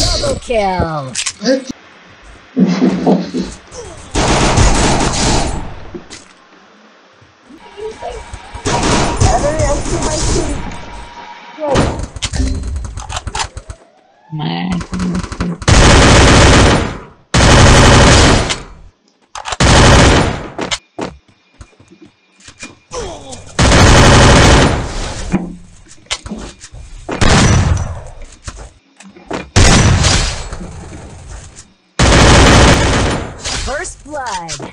Double kill. First blood.